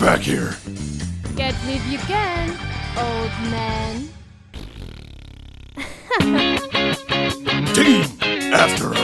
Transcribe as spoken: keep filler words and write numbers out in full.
back here! Get me if you can, old man. Team after us!